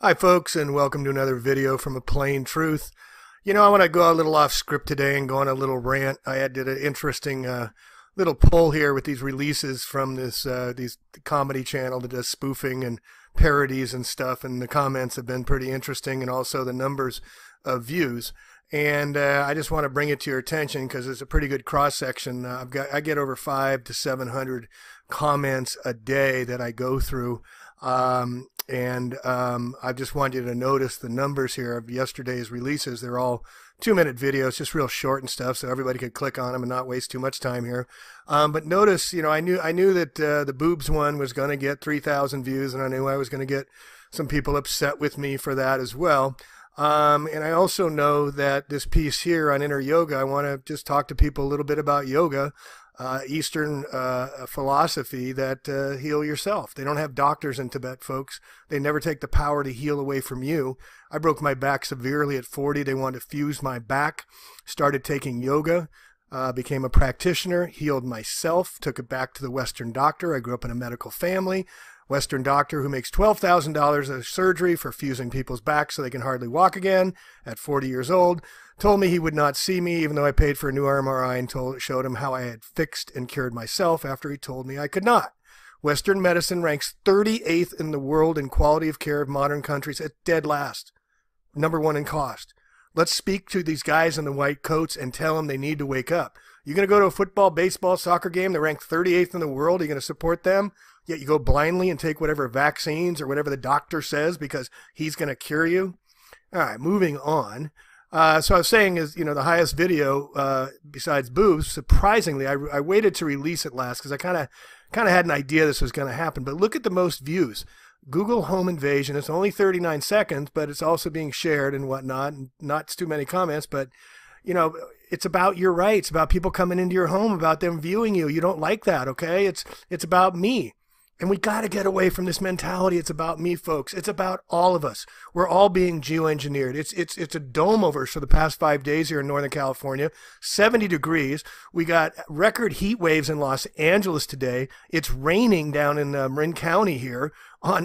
Hi folks, and welcome to another video from A Plain Truth. You know, I want to go a little off script today and go on a little rant. I did an interesting little poll here with these releases from this these comedy channel that does spoofing and parodies and stuff, and the comments have been pretty interesting, and also the numbers of views. And I just want to bring it to your attention because it's a pretty good cross-section. I get over 500 to 700 comments a day that I go through. I just want you to notice the numbers here of yesterday's releases. They're all 2-minute videos, just real short and stuff, so everybody could click on them and not waste too much time here. But notice, you know, I knew that the boobs one was going to get 3,000 views, and I knew I was going to get some people upset with me for that as well. And I also know that this piece here on Inner Yoga, I want to just talk to people a little bit about yoga. Eastern philosophy that heal yourself. They don't have doctors in Tibet, folks. They never take the power to heal away from you. I broke my back severely at 40. They wanted to fuse my back. Started taking yoga. Became a practitioner. Healed myself. Took it back to the Western doctor. I grew up in a medical family. Western doctor who makes $12,000 a surgery for fusing people's backs so they can hardly walk again at 40 years old, told me he would not see me even though I paid for a new MRI and showed him how I had fixed and cured myself after he told me I could not. Western medicine ranks 38th in the world in quality of care of modern countries at dead last, #1 in cost. Let's speak to these guys in the white coats and tell them they need to wake up. You're going to go to a football, baseball, soccer game. They're ranked 38th in the world. Are you going to support them? Yet you go blindly and take whatever vaccines or whatever the doctor says because he's going to cure you. All right, moving on. So I was saying is, you know, the highest video besides boobs, surprisingly, I waited to release it last because I kind of had an idea this was going to happen. But look at the most views. Google home invasion. It's only 39 seconds, but it's also being shared and whatnot. And not too many comments, but, you know, it's about your rights, about people coming into your home, about them viewing you. You don't like that, okay? It's about me. And we got to get away from this mentality. It's about me, folks. It's about all of us. We're all being geoengineered. It's a dome over for the past 5 days here in Northern California, 70 degrees. We got record heat waves in Los Angeles today. It's raining down in Marin County here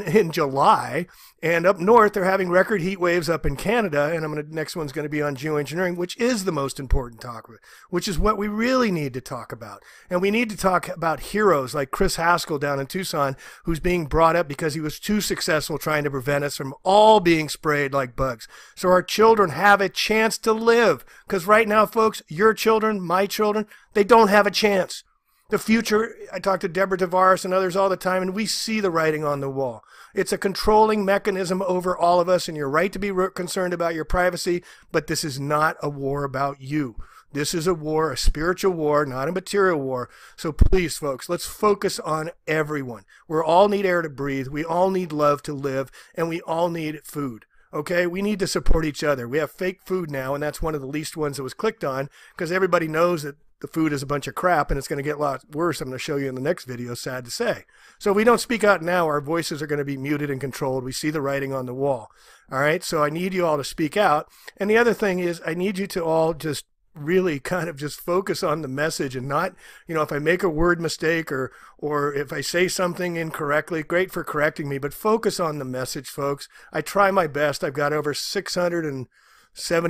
in July. And up north, they're having record heat waves up in Canada. And next one's going to be on geoengineering, which is the most important talk, which is what we really need to talk about. And we need to talk about heroes like Chris Haskell down in Tucson, who's being brought up because he was too successful trying to prevent us from all being sprayed like bugs. So our children have a chance to live. Because right now, folks, your children, my children, they don't have a chance. The future, I talk to Deborah Tavares and others all the time, and we see the writing on the wall. It's a controlling mechanism over all of us, and you're right to be concerned about your privacy, but this is not a war about you. This is a war, a spiritual war, not a material war. So please, folks, let's focus on everyone. We all need air to breathe. We all need love to live, and we all need food. Okay, we need to support each other. We have fake food now, and that's one of the least ones that was clicked on because everybody knows that the food is a bunch of crap, and it's going to get a lot worse. I'm going to show you in the next video, sad to say. So if we don't speak out now, our voices are going to be muted and controlled. We see the writing on the wall. All right, so I need you all to speak out. And the other thing is I need you to all just really kind of just focus on the message and not, you know, if I make a word mistake or if I say something incorrectly, great for correcting me, but focus on the message, folks. I try my best. I've got over 670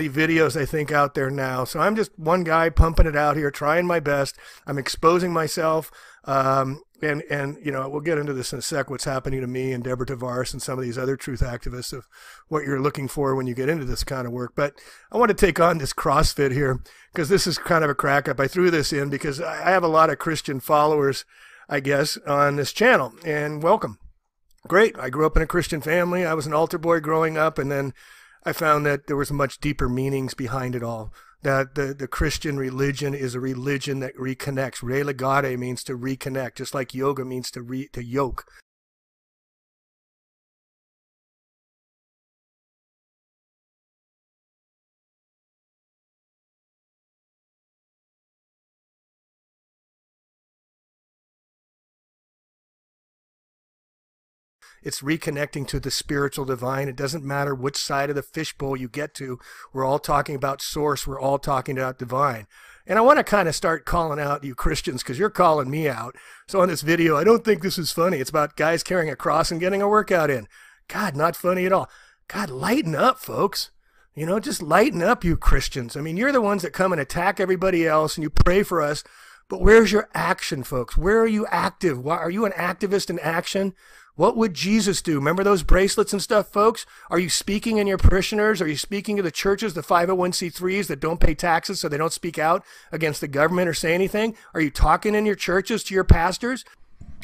videos, I think, out there now. So I'm just one guy pumping it out here, trying my best. I'm exposing myself. And you know, we'll get into this in a sec, what's happening to me and Deborah Tavares and some of these other truth activists of what you're looking for when you get into this kind of work. But I want to take on this CrossFit here because this is kind of a crack up. I threw this in because I have a lot of Christian followers, I guess, on this channel. And welcome. Great. I grew up in a Christian family. I was an altar boy growing up. And then I found that there was much deeper meanings behind it all. That the Christian religion is a religion that reconnects. Religare means to reconnect, just like yoga means to yoke. It's reconnecting to the spiritual divine. It doesn't matter which side of the fishbowl you get to. We're all talking about source. We're all talking about divine. And I want to kind of start calling out you Christians because you're calling me out. So on this video, I don't think this is funny. It's about guys carrying a cross and getting a workout in. God, not funny at all. God, lighten up, folks. You know, just lighten up, you Christians. I mean, you're the ones that come and attack everybody else, and you pray for us. But where's your action, folks? Where are you active? Why, are you an activist in action? What would Jesus do? Remember those bracelets and stuff, folks? Are you speaking in your parishioners? Are you speaking to the churches, the 501c3s that don't pay taxes so they don't speak out against the government or say anything? Are you talking in your churches to your pastors?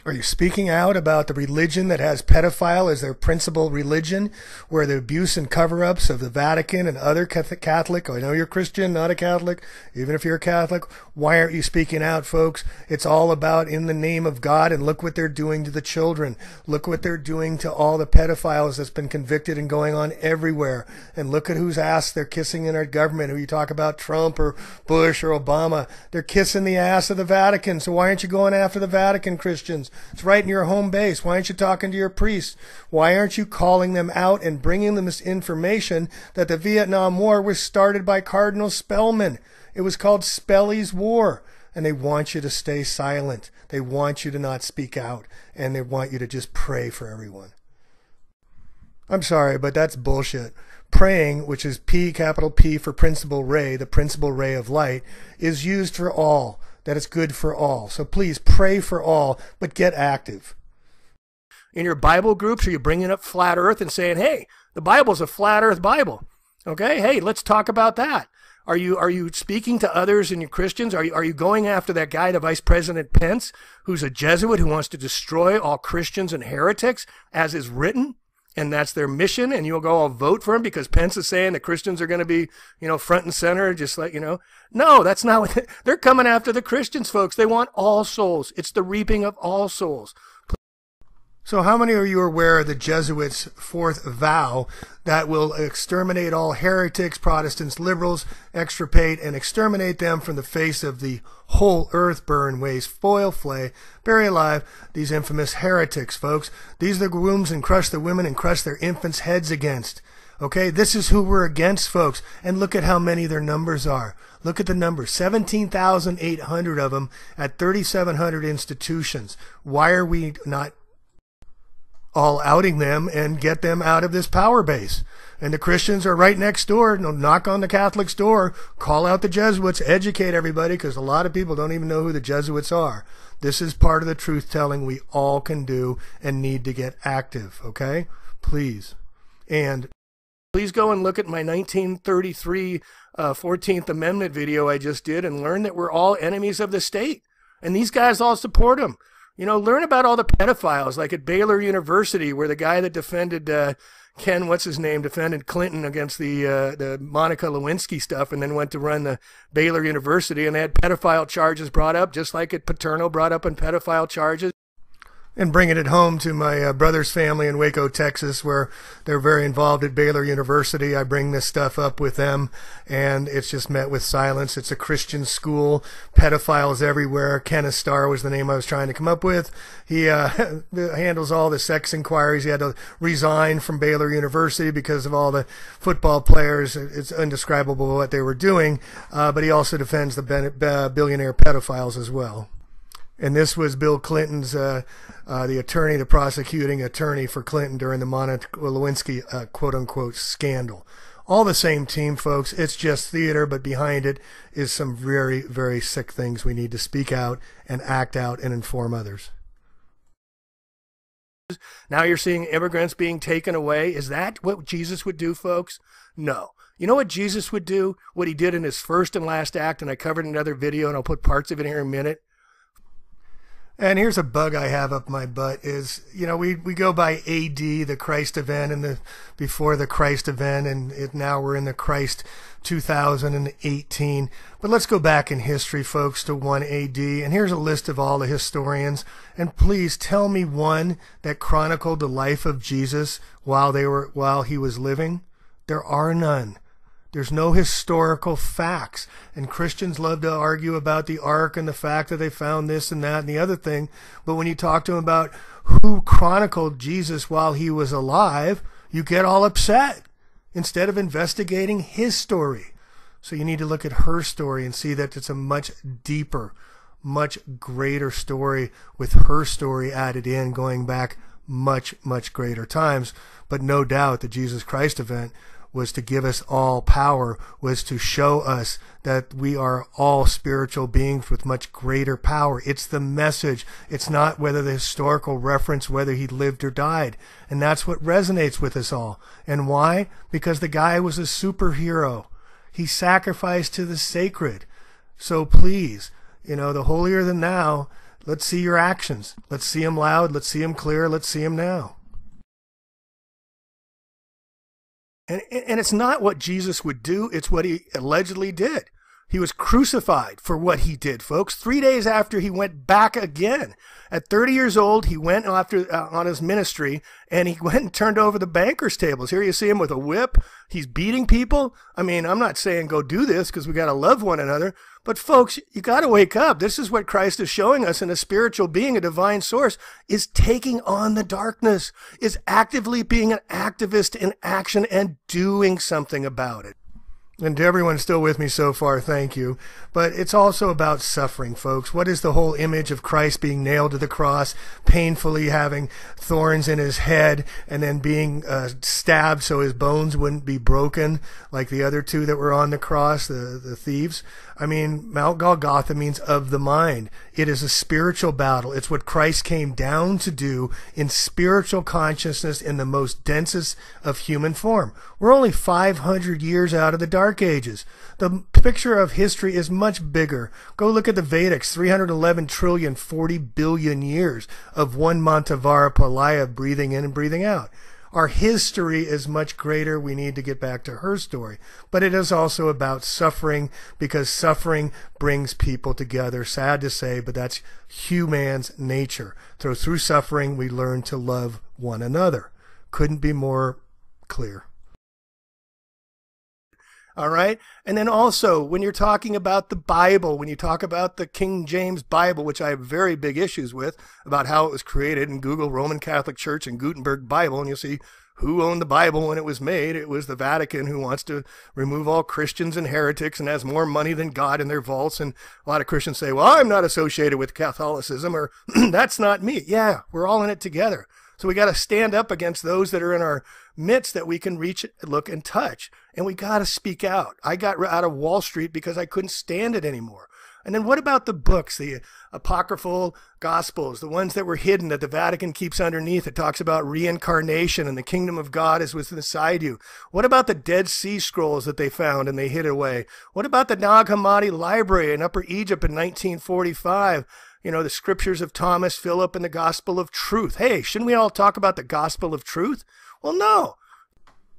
Are you speaking out about the religion that has pedophile as their principal religion, where the abuse and cover-ups of the Vatican and other Catholic, I know you're Christian, not a Catholic, even if you're a Catholic, why aren't you speaking out, folks? It's all about in the name of God, and look what they're doing to the children. Look what they're doing to all the pedophiles that's been convicted and going on everywhere. And look at whose ass they're kissing in our government. Who you talk about, Trump or Bush or Obama, they're kissing the ass of the Vatican. So why aren't you going after the Vatican, Christians? It's right in your home base. Why aren't you talking to your priests? Why aren't you calling them out and bringing them this information that the Vietnam War was started by Cardinal Spellman? It was called Spelly's War. And they want you to stay silent. They want you to not speak out. And they want you to just pray for everyone. I'm sorry, but that's bullshit. Praying, which is P, capital P for principal ray, the principal ray of light, is used for all. That it's good for all. So please pray for all, but get active. In your Bible groups, are you bringing up flat earth and saying, hey, the Bible's a flat earth Bible? Okay, hey, let's talk about that. Are you speaking to others and your Christians? Are you going after that guy, the Vice President Pence, who's a Jesuit who wants to destroy all Christians and heretics, as is written? And that's their mission, and you'll go all vote for him because Pence is saying that Christians are going to be, you know, front and center, just like, you know. No, that's not what they're coming after the Christians, folks. They want all souls. It's the reaping of all souls. So how many of you are aware of the Jesuits' fourth vow that will exterminate all heretics, Protestants, liberals, extirpate and exterminate them from the face of the whole earth, burn, waste, foil, flay, bury alive, these infamous heretics, folks. These are the wombs and crush the women and crush their infants' heads against. Okay, this is who we're against, folks. And look at how many their numbers are. Look at the numbers, 17,800 of them at 3,700 institutions. Why are we not all outing them and get them out of this power base? And the Christians are right next door. Knock on the Catholic's door, call out the Jesuits, educate everybody, because a lot of people don't even know who the Jesuits are. This is part of the truth-telling we all can do and need to get active, okay? Please. And please go and look at my 1933 14th Amendment video I just did and learn that we're all enemies of the state. And these guys all support them. You know, learn about all the pedophiles, like at Baylor University, where the guy that defended defended Clinton against the Monica Lewinsky stuff, and then went to run the Baylor University, and they had pedophile charges brought up, just like at Paterno brought up on pedophile charges. And bringing it home to my brother's family in Waco, Texas, where they're very involved at Baylor University. I bring this stuff up with them, and it's just met with silence. It's a Christian school, pedophiles everywhere. Kenneth Starr was the name I was trying to come up with. He handles all the sex inquiries. He had to resign from Baylor University because of all the football players. It's indescribable what they were doing, but he also defends the billionaire pedophiles as well. And this was Bill Clinton's, the prosecuting attorney for Clinton during the Monica Lewinsky, quote-unquote, scandal. All the same team, folks. It's just theater, but behind it is some very, very sick things we need to speak out and act out and inform others. Now you're seeing immigrants being taken away. Is that what Jesus would do, folks? No. You know what Jesus would do? What he did in his first and last act, and I covered in another video, and I'll put parts of it here in a minute. And here's a bug I have up my butt is, you know, we go by AD, the Christ event, and the before the Christ event, and now we're in the Christ 2018. But let's go back in history, folks, to 1 AD. And here's a list of all the historians. And please tell me one that chronicled the life of Jesus while he was living. There are none. There's no historical facts, and Christians love to argue about the ark and the fact that they found this and that and the other thing, but when you talk to them about who chronicled Jesus while he was alive, you get all upset instead of investigating his story. So you need to look at her story and see that it's a much deeper, much greater story with her story added in going back much, much greater times. But no doubt the Jesus Christ event was to give us all power, was to show us that we are all spiritual beings with much greater power. It's the message. It's not whether the historical reference, whether he lived or died. And that's what resonates with us all. And why? Because the guy was a superhero. He sacrificed to the sacred. So please, you know, the holier than thou, let's see your actions. Let's see them loud. Let's see them clear. Let's see them now. And it's not what Jesus would do, it's what he allegedly did. He was crucified for what he did, folks. 3 days after, he went back again. At 30 years old, he went after on his ministry, and he went and turned over the bankers' tables. Here you see him with a whip. He's beating people. I mean, I'm not saying go do this because we got to love one another. But, folks, you got to wake up. This is what Christ is showing us, and a spiritual being, a divine source, is taking on the darkness, is actively being an activist in action and doing something about it. And to everyone still with me so far, thank you. But it's also about suffering, folks. What is the whole image of Christ being nailed to the cross, painfully having thorns in his head, and then being stabbed so his bones wouldn't be broken like the other two that were on the cross, the thieves? I mean, Mount Golgotha means of the mind. It is a spiritual battle. It's what Christ came down to do in spiritual consciousness in the most densest of human form. We're only 500 years out of the Dark Ages. The picture of history is much bigger. Go look at the Vedics, 311 trillion, 40 billion years of one Montavara Palaya breathing in and breathing out. Our history is much greater. We need to get back to her story. But it is also about suffering, because suffering brings people together. Sad to say, but that's human's nature. So through suffering, we learn to love one another. Couldn't be more clear. All right. And then also, when you're talking about the Bible, when you talk about the King James Bible, which I have very big issues with, about how it was created, and Google Roman Catholic Church and Gutenberg Bible, and you'll see who owned the Bible when it was made. It was the Vatican, who wants to remove all Christians and heretics and has more money than God in their vaults. And a lot of Christians say, well, I'm not associated with Catholicism, or that's not me. Yeah, we're all in it together. So we got to stand up against those that are in our midst that we can reach, look, and touch. And we got to speak out. I got out of Wall Street because I couldn't stand it anymore. And then what about the books, the apocryphal gospels, the ones that were hidden that the Vatican keeps underneath? It talks about reincarnation and the kingdom of God is within inside you. What about the Dead Sea Scrolls that they found and they hid away? What about the Nag Hammadi Library in Upper Egypt in 1945? You know, the scriptures of Thomas, Philip, and the gospel of truth. Hey, shouldn't we all talk about the gospel of truth? Well, no.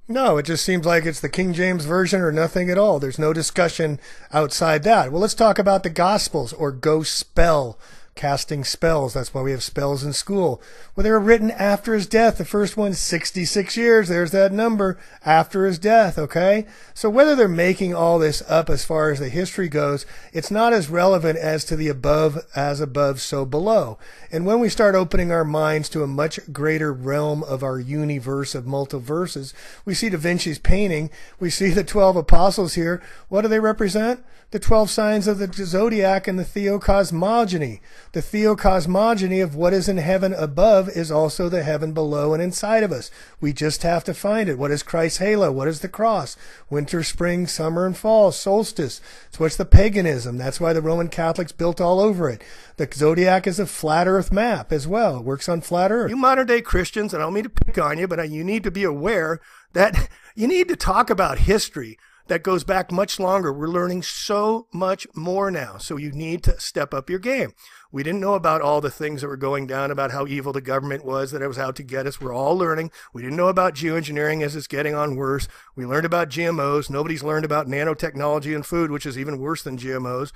No, it just seems like it's the King James Version or nothing at all. There's no discussion outside that. Well, let's talk about the gospels, or go spell, casting spells. That's why we have spells in school. Well, they were written after his death. The first one, 66 years. There's that number, after his death, okay? So whether they're making all this up as far as the history goes, it's not as relevant as to the above, as above, so below. And when we start opening our minds to a much greater realm of our universe of multiverses, we see Da Vinci's painting. We see the 12 apostles here. What do they represent? The 12 signs of the zodiac and the Theocosmogony. The Theocosmogony of what is in heaven above is also the heaven below and inside of us. We just have to find it. What is Christ's halo? What is the cross? Winter, spring, summer, and fall. Solstice. So it's the paganism. That's why the Roman Catholics built all over it. The zodiac is a flat earth map as well. It works on flat earth. You modern day Christians, and I don't mean to pick on you, but you need to be aware that you need to talk about history. That goes back much longer. We're learning so much more now. So you need to step up your game. We didn't know about all the things that were going down, about how evil the government was, that it was out to get us. We're all learning. We didn't know about geoengineering as it's getting on worse. We learned about GMOs. Nobody's learned about nanotechnology in food, which is even worse than GMOs.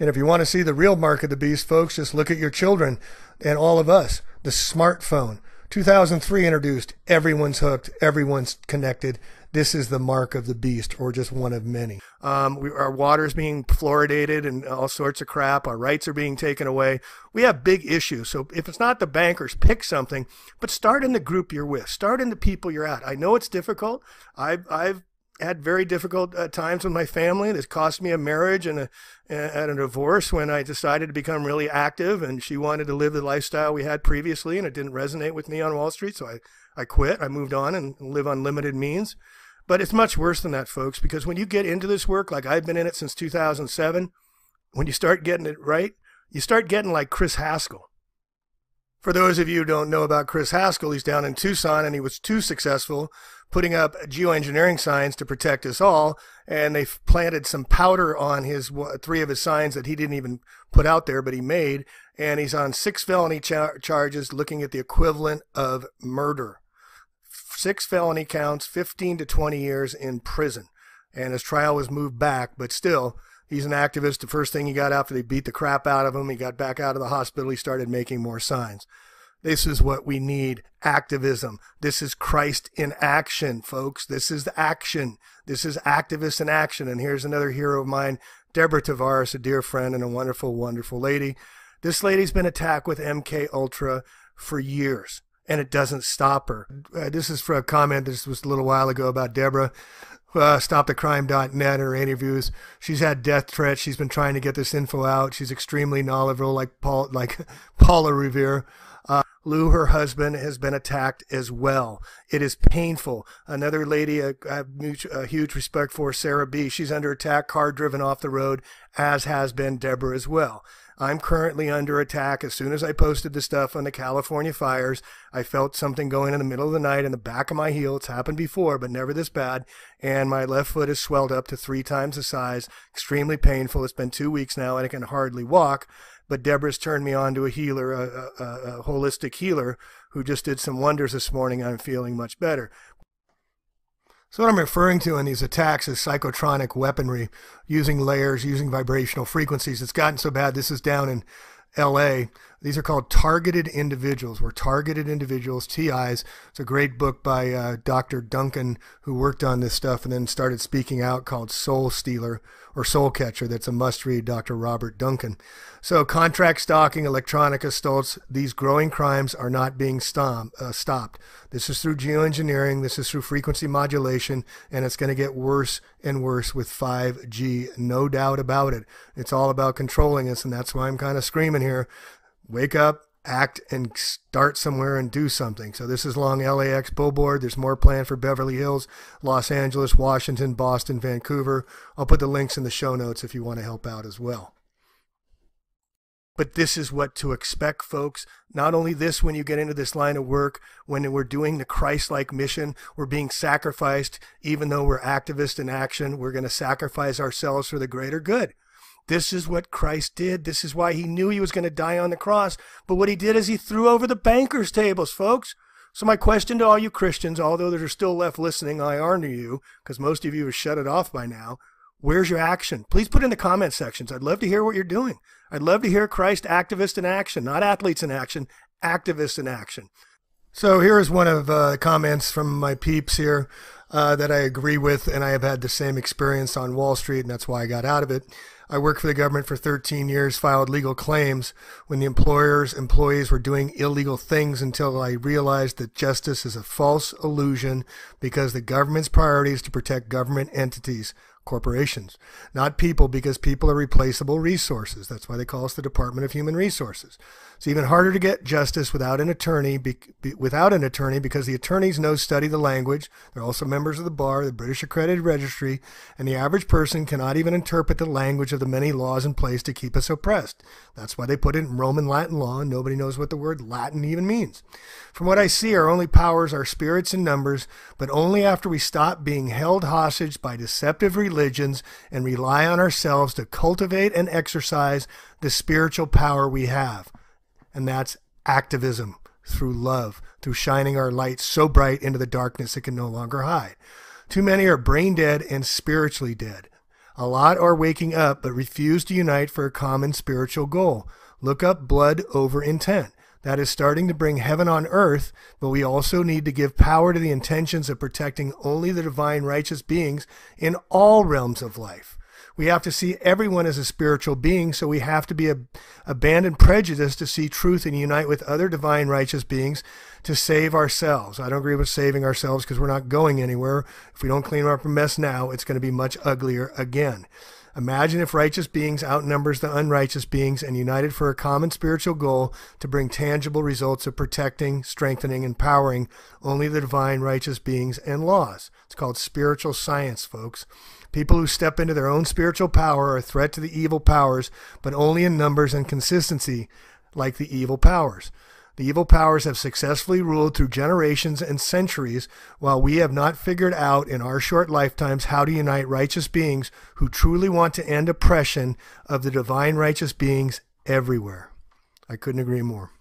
And if you want to see the real mark of the beast, folks, just look at your children and all of us. The smartphone. 2003 introduced. Everyone's hooked. Everyone's connected. This is the mark of the beast, or just one of many. Our water is being fluoridated and all sorts of crap. Our rights are being taken away. We have big issues. So if it's not the bankers, pick something, but start in the group you're with. Start in the people you're at. I know it's difficult. I've had very difficult times with my family. This cost me a marriage and a divorce when I decided to become really active, and she wanted to live the lifestyle we had previously, and it didn't resonate with me on Wall Street, so I quit. I moved on and live on limited means. But it's much worse than that, folks, because when you get into this work, like I've been in it since 2007, when you start getting it right, you start getting like Chris Haskell. For those of you who don't know about Chris Haskell, he's down in Tucson, and he was too successful putting up geoengineering signs to protect us all, and they planted some powder on his three of his signs that he didn't even put out there, but he made, and he's on 6 felony charges looking at the equivalent of murder. 6 felony counts, 15 to 20 years in prison, and his trial was moved back, but still, he's an activist. The first thing he got after they beat the crap out of him, he got back out of the hospital. He started making more signs. This is what we need, activism. This is Christ in action, folks. This is the action. This is activists in action. And here's another hero of mine, Deborah Tavares, a dear friend and a wonderful, wonderful lady. This lady's been attacked with MK Ultra for years, and it doesn't stop her. This is for a comment. This was a little while ago about Deborah. StopTheCrime.net, her interviews. She's had death threats. She's been trying to get this info out. She's extremely knowledgeable, like Paula Revere. Lou, her husband, has been attacked as well. It is painful. Another lady I have a huge respect for, Sarah B. She's under attack, car driven off the road, as has been Deborah as well. I'm currently under attack. As soon as I posted the stuff on the California fires, I felt something going in the middle of the night in the back of my heel. It's happened before, but never this bad. And my left foot is swelled up to 3 times the size. Extremely painful. It's been 2 weeks now, and I can hardly walk. But Deborah's turned me on to a healer, a holistic healer, who just did some wonders this morning. I'm feeling much better. So what I'm referring to in these attacks is psychotronic weaponry, using layers, using vibrational frequencies. It's gotten so bad. This is down in LA. These are called targeted individuals. We're targeted individuals, TIs. It's a great book by Dr. Duncan, who worked on this stuff and then started speaking out, called Soul Stealer or Soul Catcher. That's a must-read, Dr. Robert Duncan. So contract stalking, electronic assaults, these growing crimes are not being stopped. This is through geoengineering. This is through frequency modulation, and it's going to get worse and worse with 5G, no doubt about it. It's all about controlling us, and that's why I'm kind of screaming here. Wake up, act, and start somewhere and do something. So this is along LAX Billboard. There's more planned for Beverly Hills, Los Angeles, Washington, Boston, Vancouver. I'll put the links in the show notes if you want to help out as well. But this is what to expect, folks. Not only this, when you get into this line of work, when we're doing the Christ-like mission, we're being sacrificed. Even though we're activists in action, we're going to sacrifice ourselves for the greater good. This is what Christ did. This is why he knew he was going to die on the cross. But what he did is he threw over the bankers' tables, folks. So my question to all you Christians, although there are still left listening, I honor you, because most of you have shut it off by now. Where's your action? Please put in the comment sections. I'd love to hear what you're doing. I'd love to hear Christ activists in action, not athletes in action, activists in action. So here is one of the comments from my peeps here that I agree with, and I have had the same experience on Wall Street, and that's why I got out of it. I worked for the government for 13 years, filed legal claims when the employees were doing illegal things until I realized that justice is a false illusion because the government's priority is to protect government entities, corporations, not people, because people are replaceable resources. That's why they call us the Department of Human Resources. It's even harder to get justice without an attorney, because the attorneys know study the language. They're also members of the bar, the British Accredited Registry, and the average person cannot even interpret the language of the many laws in place to keep us oppressed. That's why they put it in Roman Latin law, and nobody knows what the word Latin even means. From what I see, our only powers are spirits and numbers, but only after we stop being held hostage by deceptive religions and rely on ourselves to cultivate and exercise the spiritual power we have. And that's activism through love, through shining our light so bright into the darkness it can no longer hide. Too many are brain dead and spiritually dead. A lot are waking up but refuse to unite for a common spiritual goal. Look up blood over intent. That is starting to bring heaven on earth, but we also need to give power to the intentions of protecting only the divine righteous beings in all realms of life. We have to see everyone as a spiritual being, so we have to be abandon prejudice to see truth and unite with other divine righteous beings to save ourselves. I don't agree with saving ourselves because we're not going anywhere. If we don't clean up our mess now, it's going to be much uglier again. Imagine if righteous beings outnumbers the unrighteous beings and united for a common spiritual goal to bring tangible results of protecting, strengthening, and empowering only the divine righteous beings and laws. It's called spiritual science, folks. People who step into their own spiritual power are a threat to the evil powers, but only in numbers and consistency, like the evil powers. The evil powers have successfully ruled through generations and centuries, while we have not figured out in our short lifetimes how to unite righteous beings who truly want to end oppression of the divine righteous beings everywhere. I couldn't agree more.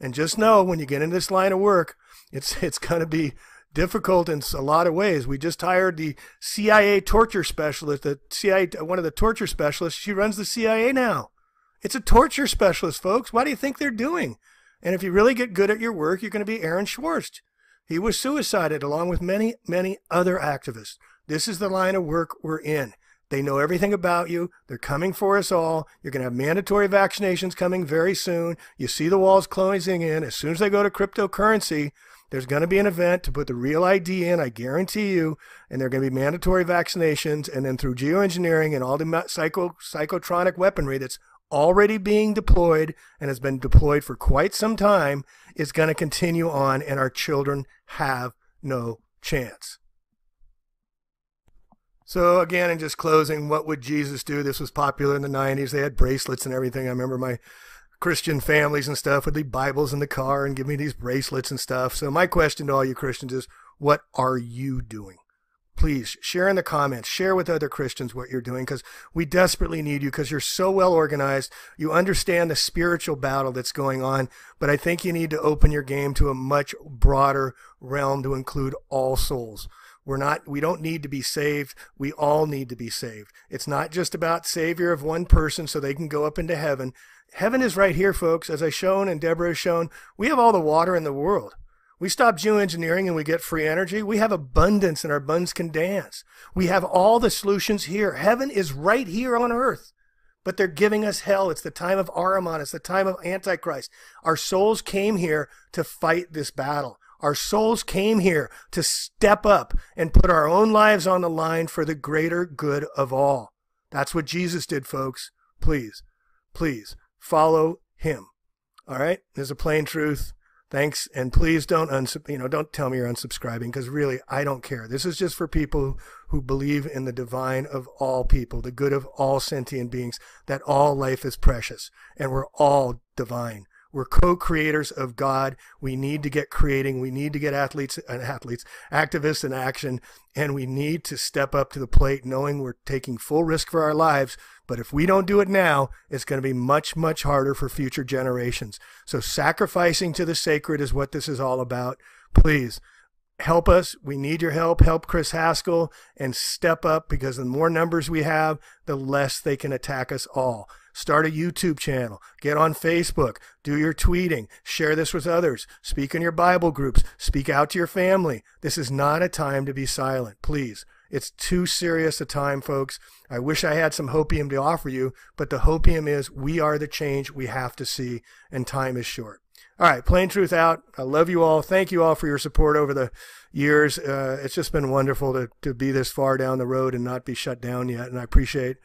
And just know, when you get into this line of work, it's going to be difficult in a lot of ways. We just hired the CIA torture specialist, the CIA, one of the torture specialists. She runs the CIA now. It's a torture specialist, folks. What do you think they're doing? And if you really get good at your work, you're going to be Aaron Schwartz. He was suicided along with many, many other activists. This is the line of work we're in. They know everything about you. They're coming for us all. You're going to have mandatory vaccinations coming very soon. You see the walls closing in. As soon as they go to cryptocurrency, there's going to be an event to put the real ID in, I guarantee you, and there are going to be mandatory vaccinations, and then through geoengineering and all the psychotronic weaponry that's already being deployed and has been deployed for quite some time is going to continue on, and our children have no chance. So again, in just closing, what would Jesus do? This was popular in the 90s. They had bracelets and everything. I remember my Christian families and stuff would leave Bibles in the car and give me these bracelets and stuff. So my question to all you Christians is, what are you doing? Please share in the comments, share with other Christians what you're doing, because we desperately need you, because you're so well organized. You understand the spiritual battle that's going on, but I think you need to open your game to a much broader realm to include all souls. We don't need to be saved. We all need to be saved. It's not just about savior of one person so they can go up into heaven. Heaven is right here, folks. As I've shown and Deborah has shown, we have all the water in the world. We stop geoengineering and we get free energy. We have abundance and our buns can dance. We have all the solutions here. Heaven is right here on earth, but they're giving us hell. It's the time of Ahriman. It's the time of Antichrist. Our souls came here to fight this battle. Our souls came here to step up and put our own lives on the line for the greater good of all. That's what Jesus did, folks. Please, please. Follow him. All right. There's a plain truth. Thanks. And please don't tell me you're unsubscribing, because really, I don't care. This is just for people who believe in the divine of all people, the good of all sentient beings, that all life is precious and we're all divine. We're co-creators of God. We need to get creating. We need to get activists in action, and we need to step up to the plate knowing we're taking full risk for our lives. But if we don't do it now, it's going to be much, much harder for future generations. So sacrificing to the sacred is what this is all about. Please help us. We need your help. Help Chris Haskell and step up, because the more numbers we have, the less they can attack us all. Start a YouTube channel, get on Facebook, do your tweeting, share this with others, speak in your Bible groups, speak out to your family. This is not a time to be silent, please. It's too serious a time, folks. I wish I had some hopium to offer you, but the hopium is we are the change we have to see, and time is short. All right, plain truth out. I love you all. Thank you all for your support over the years. It's just been wonderful to be this far down the road and not be shut down yet, and I appreciate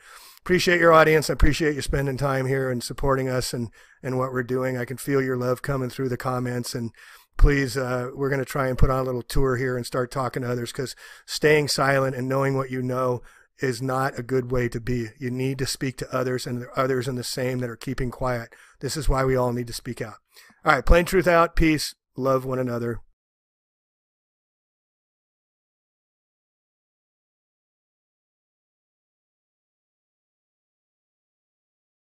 your audience. I appreciate you spending time here and supporting us and what we're doing. I can feel your love coming through the comments. And please, we're going to try and put on a little tour here and start talking to others, because staying silent and knowing what you know is not a good way to be. You need to speak to others, and there are others in the same that are keeping quiet. This is why we all need to speak out. All right, plain truth out. Peace. Love one another.